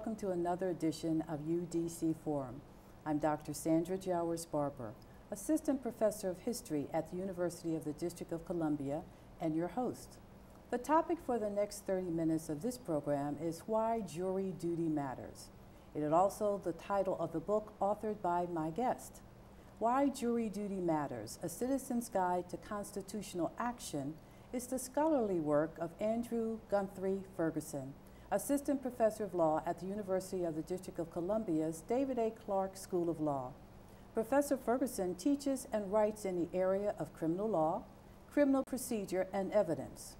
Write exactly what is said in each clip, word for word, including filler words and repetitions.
welcome to another edition of U D C Forum. I'm Doctor Sandra Jowers-Barber, Assistant Professor of History at the University of the District of Columbia, and your host. The topic for the next thirty minutes of this program is Why Jury Duty Matters. It is also the title of the book authored by my guest. Why Jury Duty Matters, A Citizen's Guide to Constitutional Action, is the scholarly work of Andrew Guthrie Ferguson, Assistant Professor of Law at the University of the District of Columbia's David A. Clarke School of Law. Professor Ferguson teaches and writes in the area of criminal law, criminal procedure, and evidence.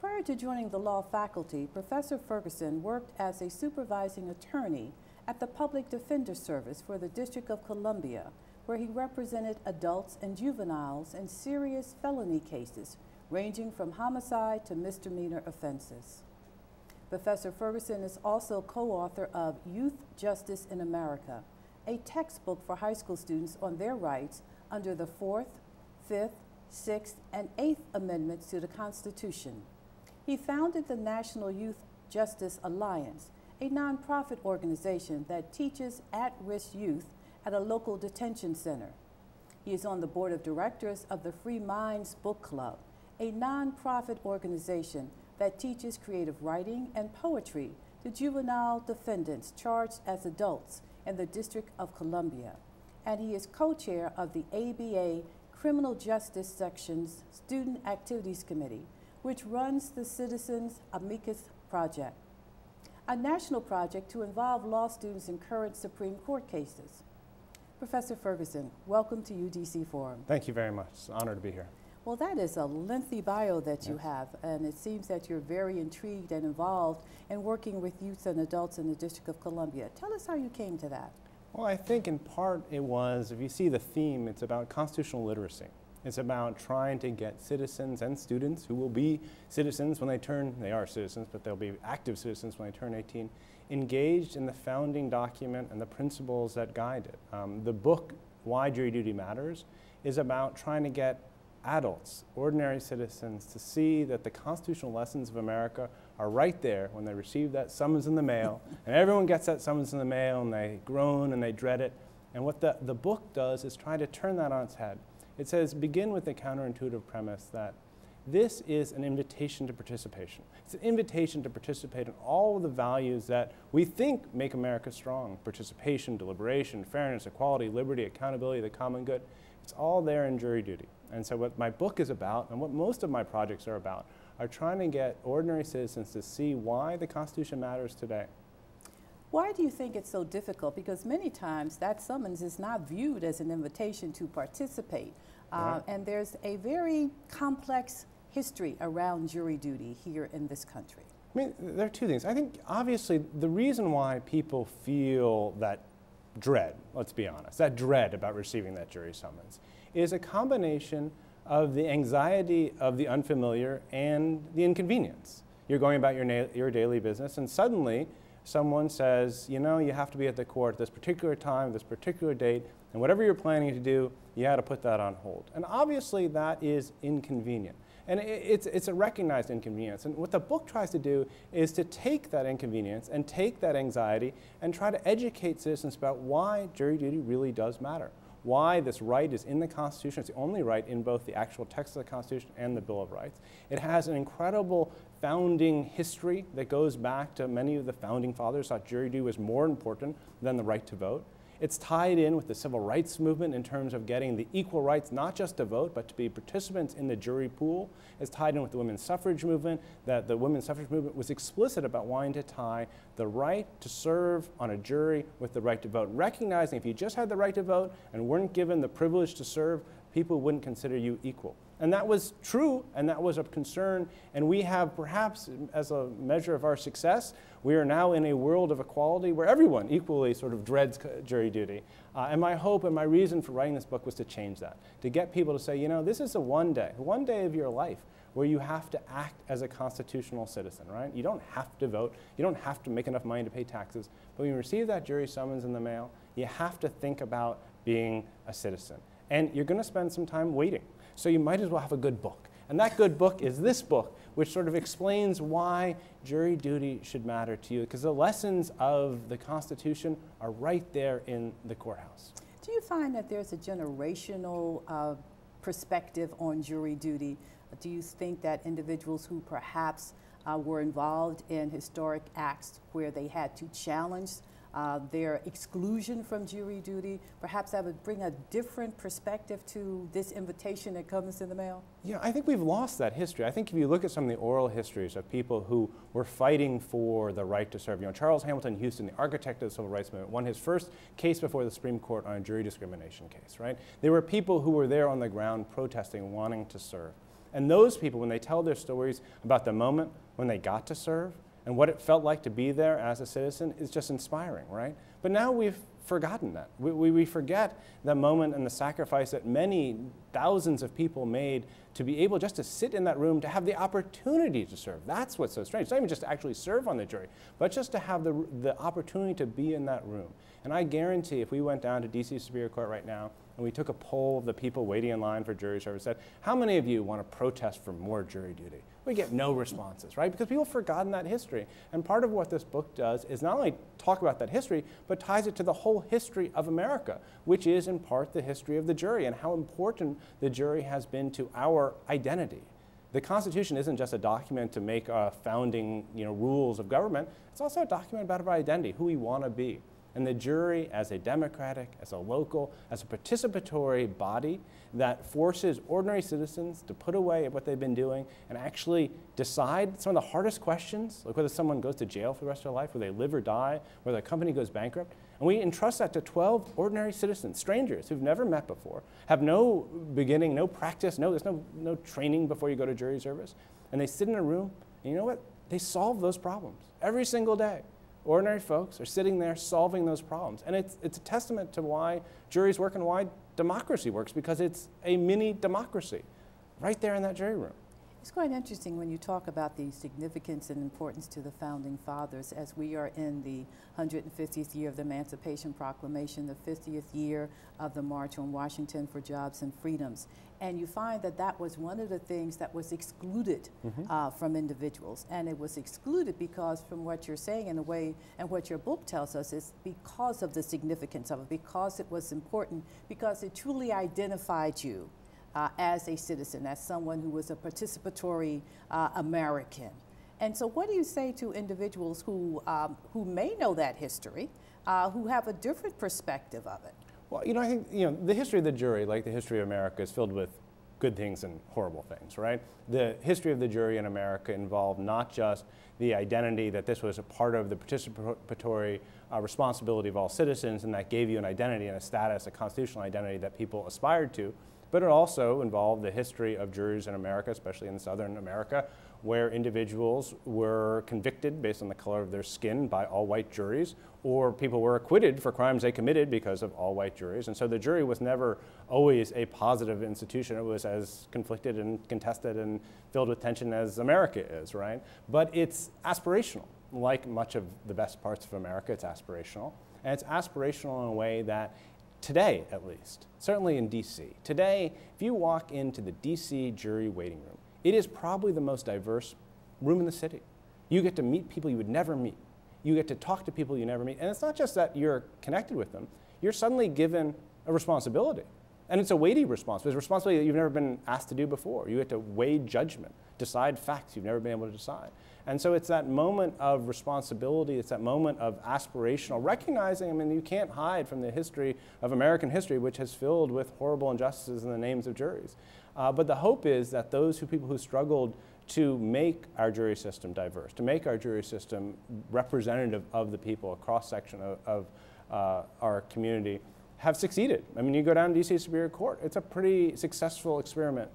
Prior to joining the law faculty, Professor Ferguson worked as a supervising attorney at the Public Defender Service for the District of Columbia, where he represented adults and juveniles in serious felony cases, ranging from homicide to misdemeanor offenses. Professor Ferguson is also co-author of Youth Justice in America, a textbook for high school students on their rights under the Fourth, Fifth, Sixth, and Eighth Amendments to the Constitution. He founded the National Youth Justice Alliance, a nonprofit organization that teaches at-risk youth at a local detention center. He is on the board of directors of the Free Minds Book Club, a nonprofit organization that teaches creative writing and poetry to juvenile defendants charged as adults in the District of Columbia. And he is co-chair of the A B A Criminal Justice Section's Student Activities Committee, which runs the Citizens Amicus Project, a national project to involve law students in current Supreme Court cases. Professor Ferguson, welcome to U D C Forum. Thank you very much. It's an honor to be here. Well, that is a lengthy bio that you yes. have, and it seems that you're very intrigued and involved in working with youth and adults in the District of Columbia. Tell us how you came to that. Well, I think in part it was, if you see the theme, it's about constitutional literacy. It's about trying to get citizens and students who will be citizens when they turn, they are citizens, but they'll be active citizens when they turn eighteen, engaged in the founding document and the principles that guide it. Um, the book, Why Jury Duty Matters, is about trying to get adults, ordinary citizens, to see that the constitutional lessons of America are right there when they receive that summons in the mail, and everyone gets that summons in the mail and they groan and they dread it. And what the, the book does is try to turn that on its head. It says, begin with the counterintuitive premise that this is an invitation to participation. It's an invitation to participate in all of the values that we think make America strong: participation, deliberation, fairness, equality, liberty, accountability, the common good. It's all there in jury duty. And so what my book is about, and what most of my projects are about, are trying to get ordinary citizens to see why the Constitution matters today. Why do you think it's so difficult? Because many times that summons is not viewed as an invitation to participate. Uh, and there's a very complex history around jury duty here in this country. I mean, there are two things. I think, obviously, the reason why people feel that dread, let's be honest, that dread about receiving that jury summons, is a combination of the anxiety of the unfamiliar and the inconvenience. You're going about your, na your daily business, and suddenly someone says, you know, you have to be at the court at this particular time, this particular date, and whatever you're planning to do, you had to put that on hold. And obviously that is inconvenient. And it's, it's a recognized inconvenience. And what the book tries to do is to take that inconvenience and take that anxiety and try to educate citizens about why jury duty really does matter, why this right is in the Constitution. It's the only right in both the actual text of the Constitution and the Bill of Rights. It has an incredible founding history that goes back to many of the founding fathers thought jury duty was more important than the right to vote. It's tied in with the civil rights movement in terms of getting the equal rights, not just to vote, but to be participants in the jury pool. It's tied in with the women's suffrage movement, that the women's suffrage movement was explicit about wanting to tie the right to serve on a jury with the right to vote, recognizing if you just had the right to vote and weren't given the privilege to serve, people wouldn't consider you equal. And that was true, and that was of concern, and we have perhaps, as a measure of our success, we are now in a world of equality where everyone equally sort of dreads jury duty. Uh, and my hope and my reason for writing this book was to change that, to get people to say, you know, this is the one day, one day of your life where you have to act as a constitutional citizen, right? You don't have to vote, you don't have to make enough money to pay taxes, but when you receive that jury summons in the mail, you have to think about being a citizen. And you're going to spend some time waiting. So you might as well have a good book. And that good book is this book, which sort of explains why jury duty should matter to you, because the lessons of the Constitution are right there in the courthouse. Do you find that there's a generational uh, perspective on jury duty? Do you think that individuals who perhaps uh, were involved in historic acts where they had to challenge Uh, their exclusion from jury duty, perhaps that would bring a different perspective to this invitation that comes in the mail? Yeah, I think we've lost that history. I think if you look at some of the oral histories of people who were fighting for the right to serve, you know, Charles Hamilton Houston, the architect of the Civil Rights Movement, won his first case before the Supreme Court on a jury discrimination case, right? There were people who were there on the ground protesting, wanting to serve. And those people, when they tell their stories about the moment when they got to serve, and what it felt like to be there as a citizen, is just inspiring, right? But now we've forgotten that. We, we, we forget the moment and the sacrifice that many thousands of people made to be able just to sit in that room, to have the opportunity to serve. That's what's so strange. It's not even just to actually serve on the jury, but just to have the, the opportunity to be in that room. And I guarantee if we went down to D C Superior Court right now and we took a poll of the people waiting in line for jury service, said, how many of you want to protest for more jury duty? We get no responses, right? Because people have forgotten that history. And part of what this book does is not only talk about that history, but ties it to the whole history of America, which is in part the history of the jury and how important the jury has been to our identity. The Constitution isn't just a document to make uh, founding you know, rules of government. It's also a document about our identity, who we want to be. And the jury, as a democratic, as a local, as a participatory body that forces ordinary citizens to put away what they've been doing and actually decide some of the hardest questions, like whether someone goes to jail for the rest of their life, whether they live or die, whether a company goes bankrupt. And we entrust that to twelve ordinary citizens, strangers who've never met before, have no beginning, no practice, no, there's no, no training before you go to jury service. And they sit in a room, and you know what? They solve those problems every single day. Ordinary folks are sitting there solving those problems. And it's, it's a testament to why juries work and why democracy works, because it's a mini democracy right there in that jury room. It's quite interesting when you talk about the significance and importance to the Founding Fathers, as we are in the one hundred fiftieth year of the Emancipation Proclamation, the fiftieth year of the March on Washington for Jobs and Freedoms. And you find that that was one of the things that was excluded mm-hmm. uh, from individuals. And it was excluded because, from what you're saying in a way, and what your book tells us, is because of the significance of it, because it was important, because it truly identified you Uh, as a citizen, as someone who was a participatory uh, American. And so what do you say to individuals who, um, who may know that history, uh, who have a different perspective of it? Well, you know, I think you know, the history of the jury, like the history of America, is filled with good things and horrible things, right? The history of the jury in America involved not just the identity that this was a part of the participatory uh, responsibility of all citizens, and that gave you an identity and a status, a constitutional identity that people aspired to, but it also involved the history of juries in America, especially in Southern America, where individuals were convicted based on the color of their skin by all-white juries, or people were acquitted for crimes they committed because of all-white juries. And so the jury was never always a positive institution. It was as conflicted and contested and filled with tension as America is, right? But it's aspirational. Like much of the best parts of America, it's aspirational. And it's aspirational in a way that today, at least, certainly in D C, today, if you walk into the D C jury waiting room, it is probably the most diverse room in the city. You get to meet people you would never meet. You get to talk to people you never meet. And it's not just that you're connected with them. You're suddenly given a responsibility. And it's a weighty responsibility. It's a responsibility that you've never been asked to do before. You get to weigh judgment, decide facts you've never been able to decide. And so it's that moment of responsibility, it's that moment of aspirational, recognizing, I mean, you can't hide from the history of American history, which has filled with horrible injustices in the names of juries. Uh, but the hope is that those who, people who struggled to make our jury system diverse, to make our jury system representative of the people, a cross-section of, of uh, our community, have succeeded. I mean, you go down to D C Superior Court, it's a pretty successful experiment,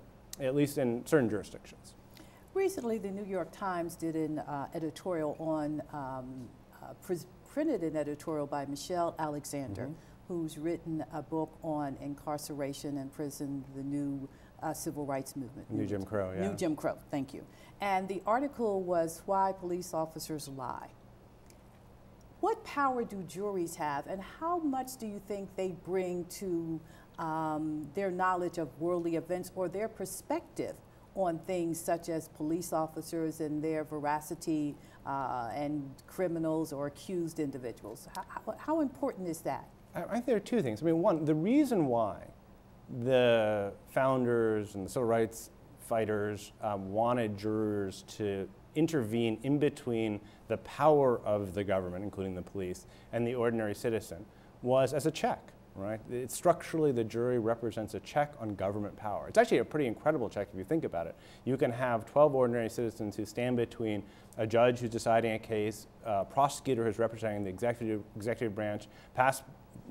at least in certain jurisdictions. Recently, the New York Times did an uh, editorial on, um, uh, pr printed an editorial by Michelle Alexander, mm-hmm. who's written a book on incarceration and prison, the new uh, civil rights movement. New Jim Crow, yeah. New Jim Crow, thank you. And the article was Why Police Officers Lie. What power do juries have, and how much do you think they bring to um, their knowledge of worldly events or their perspective on things such as police officers and their veracity uh, and criminals or accused individuals? How, how, how important is that? I think there are two things. I mean, one, the reason why the founders and the civil rights fighters um, wanted jurors to intervene in between the power of the government, including the police, and the ordinary citizen was as a check, right? It, structurally, the jury represents a check on government power. It's actually a pretty incredible check if you think about it. You can have twelve ordinary citizens who stand between a judge who's deciding a case, a prosecutor who's representing the executive, executive branch, past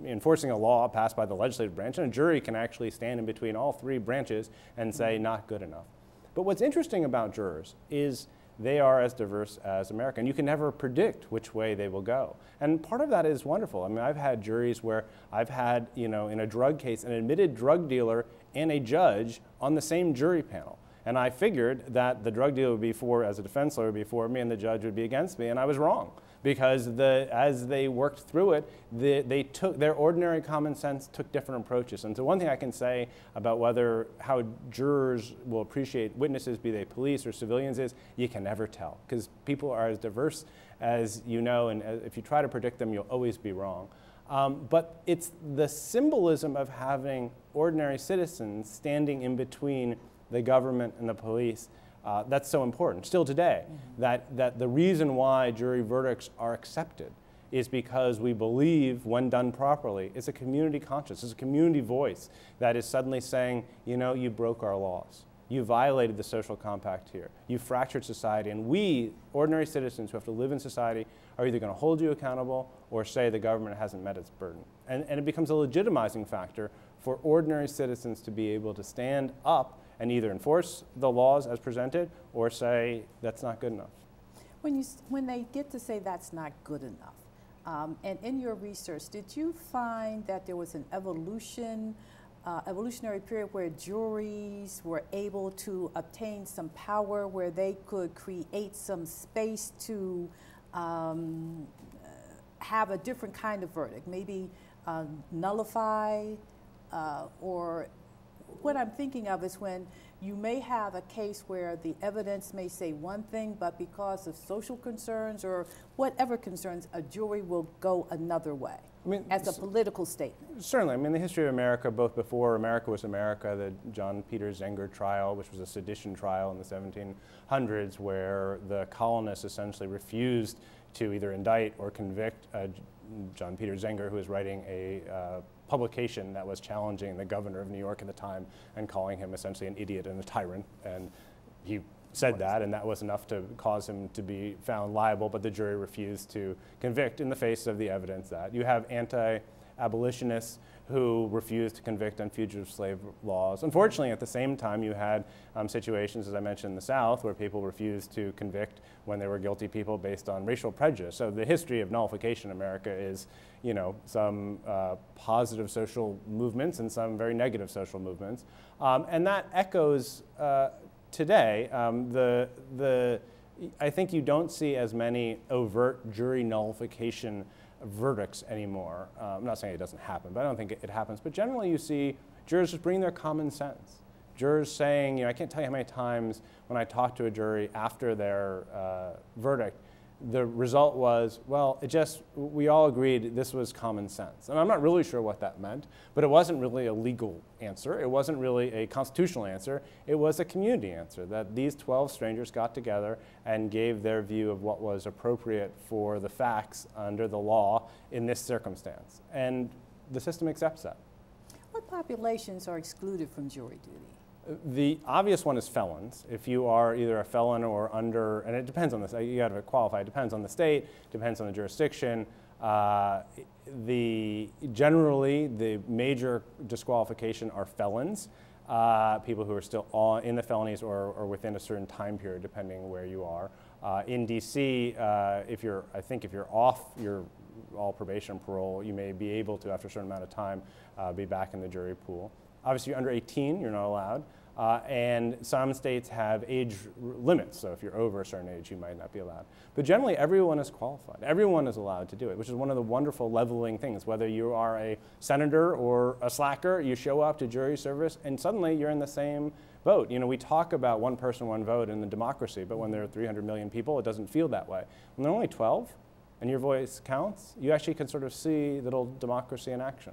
enforcing a law passed by the legislative branch, and a jury can actually stand in between all three branches and say, not good enough. But what's interesting about jurors is they are as diverse as America, and you can never predict which way they will go. And part of that is wonderful. I mean, I've had juries where I've had, you know, in a drug case, an admitted drug dealer and a judge on the same jury panel. And I figured that the drug dealer would be for, as a defense lawyer, would be for me, and the judge would be against me, and I was wrong. Because the, as they worked through it, the, they took, their ordinary common sense took different approaches. And so one thing I can say about whether how jurors will appreciate witnesses, be they police or civilians, is you can never tell. Because people are as diverse as you know, and if you try to predict them, you'll always be wrong. Um, but it's the symbolism of having ordinary citizens standing in between the government and the police. Uh, that's so important, still today, mm-hmm. that, that the reason why jury verdicts are accepted is because we believe, when done properly, it's a community conscience, it's a community voice that is suddenly saying, you know, you broke our laws. You violated the social compact here. You fractured society, and we, ordinary citizens who have to live in society, are either going to hold you accountable or say the government hasn't met its burden. And, and it becomes a legitimizing factor for ordinary citizens to be able to stand up and either enforce the laws as presented or say that's not good enough. When, you, when they get to say that's not good enough, um, and in your research, did you find that there was an evolution, uh, evolutionary period where juries were able to obtain some power, where they could create some space to um, have a different kind of verdict, maybe uh, nullify uh, or what I'm thinking of is when you may have a case where the evidence may say one thing, but because of social concerns or whatever concerns, a jury will go another way, I mean, as a political statement. Certainly. I mean, the history of America, both before America was America, the John Peter Zenger trial, which was a sedition trial in the seventeen hundreds, where the colonists essentially refused to either indict or convict uh, John Peter Zenger, who was writing a uh, publication that was challenging the governor of New York at the time and calling him essentially an idiot and a tyrant. And he said that, and that was enough to cause him to be found liable, but the jury refused to convict in the face of the evidence that. You have anti-abolitionists who refused to convict on fugitive slave laws. Unfortunately, at the same time, you had um, situations, as I mentioned, in the South, where people refused to convict when they were guilty people based on racial prejudice. So the history of nullification in America is, you know, some uh, positive social movements and some very negative social movements. Um, and that echoes uh, today. Um, the, the, I think you don't see as many overt jury nullification verdicts anymore. Uh, I'm not saying it doesn't happen, but I don't think it, it happens. But generally you see jurors just bring their common sense. Jurors saying, you know, I can't tell you how many times when I talk to a jury after their uh, verdict, the result was, well, it just, we all agreed this was common sense. And I'm not really sure what that meant, but it wasn't really a legal answer. It wasn't really a constitutional answer. It was a community answer, that these twelve strangers got together and gave their view of what was appropriate for the facts under the law in this circumstance. And the system accepts that. What populations are excluded from jury duty? The obvious one is felons. If you are either a felon or under, and it depends on this, you got to qualify, it depends on the state, depends on the jurisdiction. Uh, the, generally, the major disqualification are felons, uh, people who are still in the felonies or, or within a certain time period, depending where you are. Uh, in D C, uh, if you're, I think if you're off your all probation parole, you may be able to, after a certain amount of time, uh, be back in the jury pool. Obviously, you're under eighteen, you're not allowed. Uh, and some states have age limits, so if you're over a certain age, you might not be allowed. But generally, everyone is qualified. Everyone is allowed to do it, which is one of the wonderful leveling things. Whether you are a senator or a slacker, you show up to jury service, and suddenly you're in the same vote. You know, we talk about one person, one vote in the democracy, but when there are three hundred million people, it doesn't feel that way. When there are only twelve and your voice counts, you actually can sort of see little democracy in action.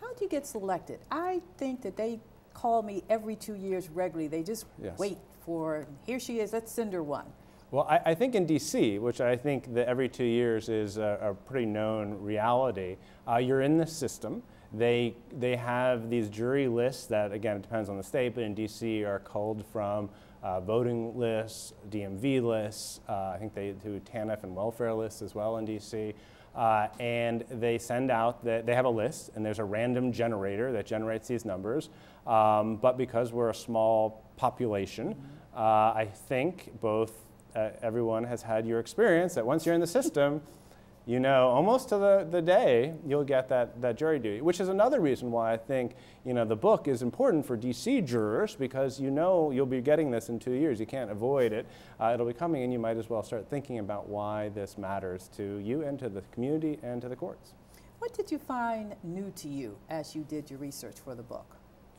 How do you get selected? I think that they call me every two years regularly. They just yes. wait for, here she is, let's send her one. Well, I, I think in D C, which I think that every two years is a, a pretty known reality, uh, you're in the system. They, they have these jury lists that, again, it depends on the state, but in D C are culled from uh, voting lists, D M V lists, uh, I think they do TANF and welfare lists as well in D C. Uh, and they send out, the, they have a list, and there's a random generator that generates these numbers. Um, but because we're a small population, uh, I think both Uh, everyone has had your experience that once you're in the system, you know, almost to the, the day, you'll get that, that jury duty, which is another reason why I think, you know, the book is important for D C jurors, because you know you'll be getting this in two years. You can't avoid it. Uh, it'll be coming, and you might as well start thinking about why this matters to you and to the community and to the courts. What did you find new to you as you did your research for the book?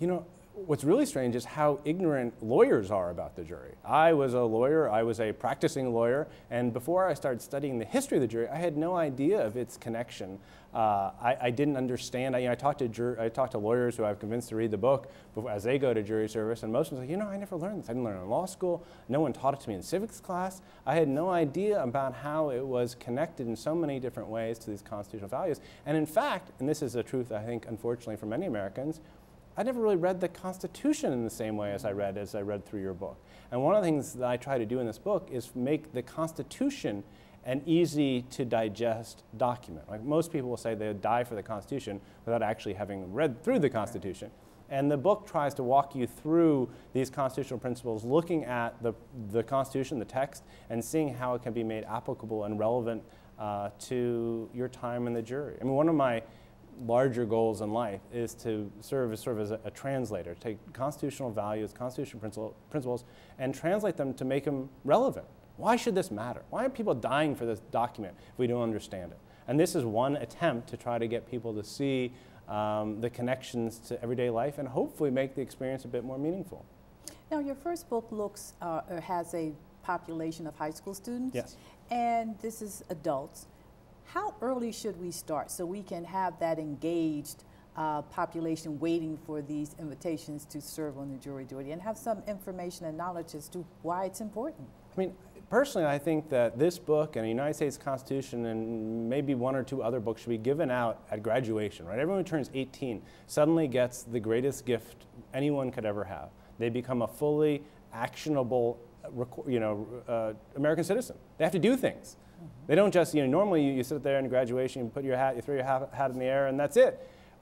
You know, what's really strange is how ignorant lawyers are about the jury. I was a lawyer, I was a practicing lawyer, and before I started studying the history of the jury, I had no idea of its connection. Uh, I, I didn't understand. I, you know, I, talked to jur I talked to lawyers who I've convinced to read the book before, as they go to jury service, and most of them say, you know, I never learned this. I didn't learn it in law school. No one taught it to me in civics class. I had no idea about how it was connected in so many different ways to these constitutional values. And in fact, and this is the truth, I think, unfortunately, for many Americans, I never really read the Constitution in the same way as I read as I read through your book. And one of the things that I try to do in this book is make the Constitution an easy to digest document. Like most people will say they would die for the Constitution without actually having read through the Constitution. And the book tries to walk you through these constitutional principles, looking at the, the Constitution, the text, and seeing how it can be made applicable and relevant uh, to your time in the jury. I mean, one of my larger goals in life is to serve as, serve as a, a translator, take constitutional values, constitutional principle, principles, and translate them to make them relevant. Why should this matter? Why are people dying for this document if we don't understand it? And this is one attempt to try to get people to see um, the connections to everyday life and hopefully make the experience a bit more meaningful. Now, your first book looks, uh, or has a population of high school students, yes. and this is adults. How early should we start so we can have that engaged uh, population waiting for these invitations to serve on the jury duty and have some information and knowledge as to why it's important? I mean, personally, I think that this book and the United States Constitution and maybe one or two other books should be given out at graduation, right? Everyone who turns eighteen suddenly gets the greatest gift anyone could ever have. They become a fully actionable, you know, uh, American citizen. They have to do things. They don't just, you know, normally you, you sit there in graduation, you put your hat, you throw your hat, hat in the air, and that's it.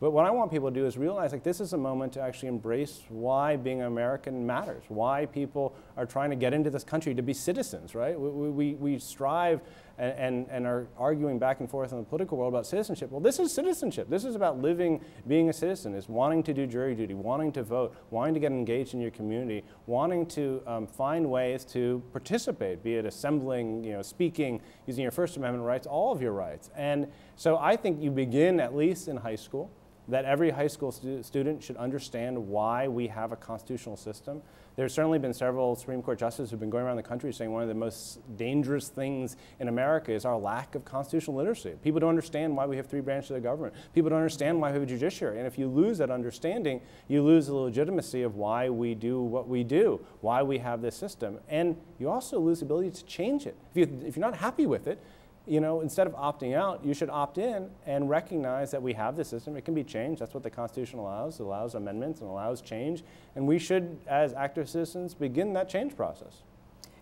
But what I want people to do is realize, like, this is a moment to actually embrace why being American matters, why people are trying to get into this country to be citizens, right? We, we, we strive and, and, and are arguing back and forth in the political world about citizenship. Well, this is citizenship. This is about living, being a citizen, is wanting to do jury duty, wanting to vote, wanting to get engaged in your community, wanting to um, find ways to participate, be it assembling, you know, speaking, using your First Amendment rights, all of your rights. And so I think you begin at least in high school, that every high school stu student should understand why we have a constitutional system. There's certainly been several Supreme Court justices who've been going around the country saying one of the most dangerous things in America is our lack of constitutional literacy. People don't understand why we have three branches of government. People don't understand why we have a judiciary. And if you lose that understanding, you lose the legitimacy of why we do what we do, why we have this system. And you also lose the ability to change it. If, you, if you're not happy with it, you know, instead of opting out, you should opt in and recognize that we have this system. It can be changed. That's what the Constitution allows. It allows amendments and allows change. And we should, as active citizens, begin that change process.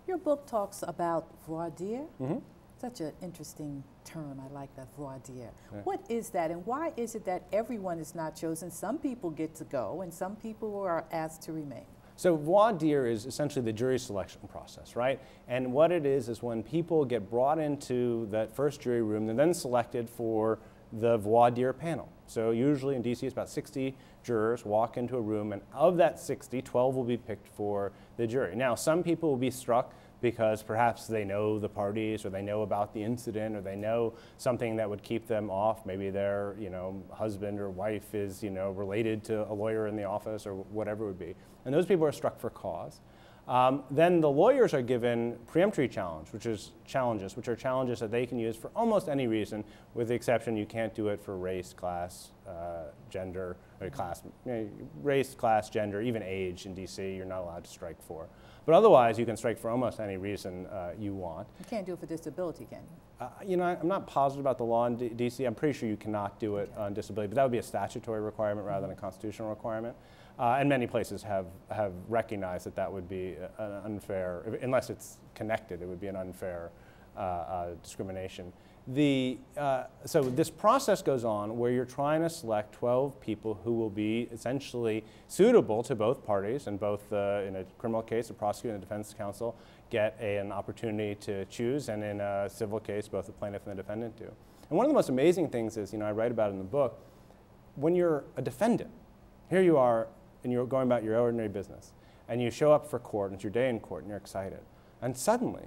Your book talks about voir dire. Mm-hmm. Such an interesting term. I like that, voir dire. Yeah. What is that, and why is it that everyone is not chosen? Some people get to go, and some people are asked to remain. So voir dire is essentially the jury selection process, right? And what it is is when people get brought into that first jury room, they're then selected for the voir dire panel. So usually in D C, it's about sixty jurors walk into a room, and of that sixty, twelve will be picked for the jury. Now, some people will be struck because perhaps they know the parties, or they know about the incident, or they know something that would keep them off. Maybe their, you know, husband or wife is, you know, related to a lawyer in the office, or whatever it would be. And those people are struck for cause. Um, then the lawyers are given peremptory challenge, which is challenges, which are challenges that they can use for almost any reason, with the exception you can't do it for race, class, uh, gender, or class, you know, race, class, gender, even age in D C You're not allowed to strike for. But otherwise, you can strike for almost any reason uh, you want. You can't do it for disability, can you? Uh, you know, I'm not positive about the law in D C I'm pretty sure you cannot do it okay. on disability, but that would be a statutory requirement rather mm-hmm. than a constitutional requirement. Uh, and many places have, have recognized that that would be an unfair, unless it's connected, it would be an unfair uh, uh, discrimination. The, uh, so this process goes on where you're trying to select twelve people who will be essentially suitable to both parties, and both uh, in a criminal case, the prosecutor and the defense counsel get a, an opportunity to choose, and in a civil case, both the plaintiff and the defendant do. And one of the most amazing things is, you know, I write about it in the book, when you're a defendant, here you are, and you're going about your ordinary business, and you show up for court, and it's your day in court, and you're excited. And suddenly,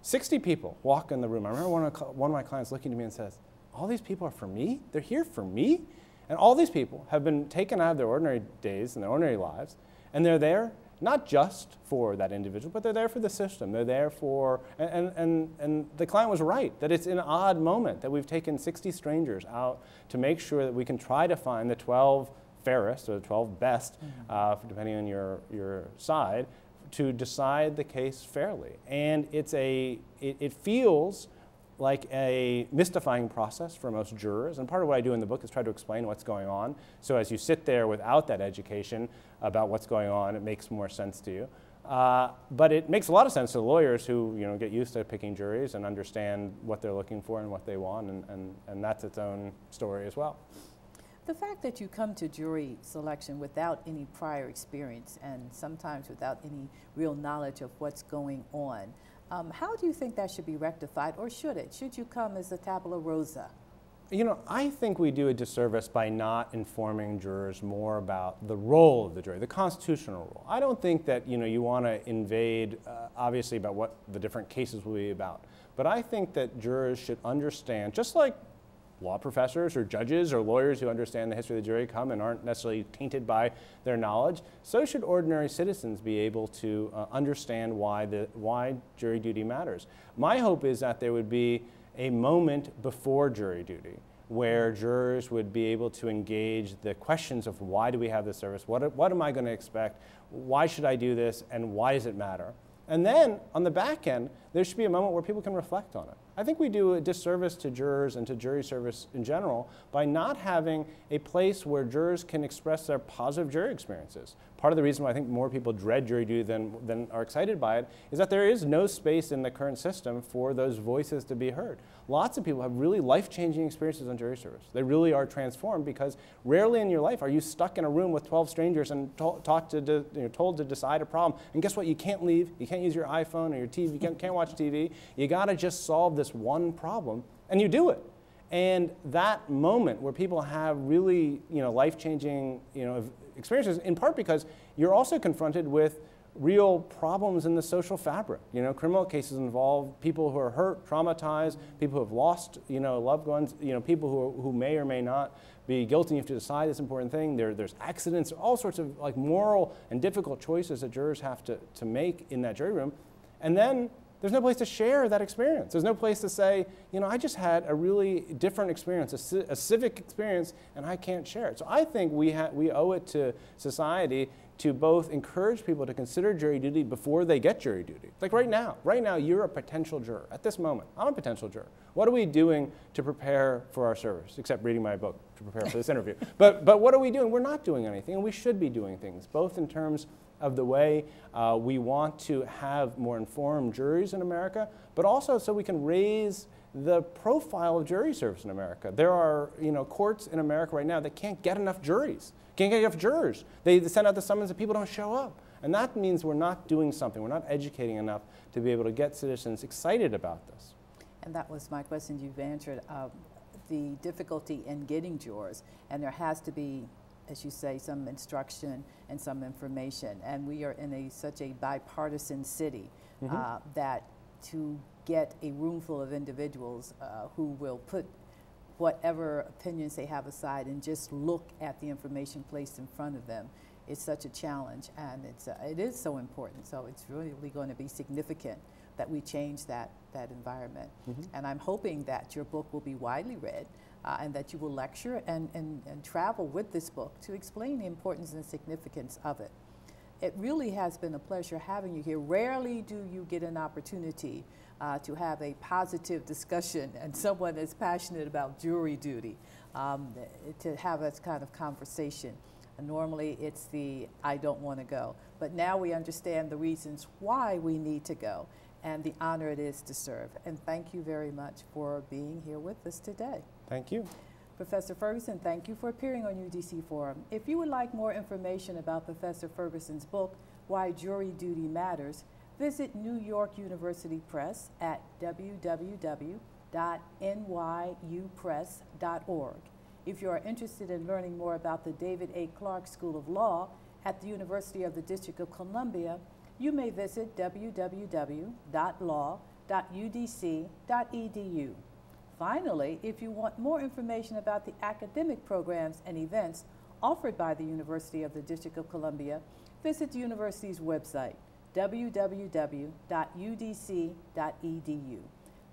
sixty people walk in the room. I remember one of, one of my clients looking at me and says, all these people are for me? They're here for me? And all these people have been taken out of their ordinary days and their ordinary lives, and they're there not just for that individual, but they're there for the system. They're there for, and, and, and the client was right, that it's an odd moment that we've taken sixty strangers out to make sure that we can try to find the twelve fairest, or the twelve best, uh, depending on your, your side, to decide the case fairly. And it's a, it, it feels like a mystifying process for most jurors. And part of what I do in the book is try to explain what's going on. So as you sit there without that education about what's going on, it makes more sense to you. Uh, but it makes a lot of sense to the lawyers who, you know, get used to picking juries and understand what they're looking for and what they want, and, and, and that's its own story as well. The fact that you come to jury selection without any prior experience, and sometimes without any real knowledge of what's going on, um, how do you think that should be rectified, or should it? Should you come as a tabula rasa? You know, I think we do a disservice by not informing jurors more about the role of the jury, the constitutional role. I don't think that, you know, you want to invade, uh, obviously, about what the different cases will be about. But I think that jurors should understand, just like law professors or judges or lawyers who understand the history of the jury come and aren't necessarily tainted by their knowledge, so should ordinary citizens be able to uh, understand why, the, why jury duty matters. My hope is that there would be a moment before jury duty where jurors would be able to engage the questions of why do we have this service, what, what am I going to expect, why should I do this, and why does it matter? And then, on the back end, there should be a moment where people can reflect on it. I think we do a disservice to jurors and to jury service in general by not having a place where jurors can express their positive jury experiences. Part of the reason why I think more people dread jury duty than, than are excited by it is that there is no space in the current system for those voices to be heard. Lots of people have really life-changing experiences on jury service. They really are transformed, because rarely in your life are you stuck in a room with twelve strangers and to talk to de you know, told to decide a problem. And guess what? You can't leave. You can't use your iPhone or your T V. You can't, can't watch T V. You got to just solve this one problem, and you do it. And that moment where people have really, you know, life-changing, you know, experiences, in part because you're also confronted with real problems in the social fabric. You know, criminal cases involve people who are hurt, traumatized, people who have lost, you know, loved ones, you know, people who, who may or may not be guilty. You have to decide this important thing. There, there's accidents, all sorts of like moral and difficult choices that jurors have to, to make in that jury room. And then there's no place to share that experience. There's no place to say, you know, I just had a really different experience, a, ci a civic experience, and I can't share it. So I think we, ha we owe it to society to both encourage people to consider jury duty before they get jury duty. Like right now, right now you're a potential juror. At this moment, I'm a potential juror. What are we doing to prepare for our service, except reading my book to prepare for this interview? But, but what are we doing? We're not doing anything, and we should be doing things, both in terms of the way uh, we want to have more informed juries in America, but also so we can raise the profile of jury service in America. There are, you know, courts in America right now that can't get enough juries, can't get enough jurors. They send out the summons and people don't show up. And that means we're not doing something. We're not educating enough to be able to get citizens excited about this. And that was my question. You've answered uh, the difficulty in getting jurors, and there has to be, as you say, some instruction and some information. And we are in a, such a bipartisan city. mm-hmm. uh, that to get a room full of individuals uh, who will put whatever opinions they have aside and just look at the information placed in front of them is such a challenge, and it's uh, it is so important. So it's really going to be significant that we change that that environment. Mm-hmm. And I'm hoping that your book will be widely read uh, and that you will lecture and, and, and travel with this book to explain the importance and significance of it. It really has been a pleasure having you here. Rarely do you get an opportunity uh, to have a positive discussion and someone that's passionate about jury duty um, to have this kind of conversation. And normally it's the, I don't want to go. But now we understand the reasons why we need to go and the honor it is to serve. And thank you very much for being here with us today. Thank you. Professor Ferguson, thank you for appearing on U D C Forum. If you would like more information about Professor Ferguson's book, Why Jury Duty Matters, visit New York University Press at w w w dot n y u press dot org. If you are interested in learning more about the David A. Clarke School of Law at the University of the District of Columbia, you may visit w w w dot law dot u d c dot e d u. Finally, if you want more information about the academic programs and events offered by the University of the District of Columbia, visit the university's website, w w w dot u d c dot e d u.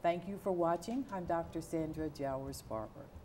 Thank you for watching. I'm Doctor Sandra Jowers-Barber.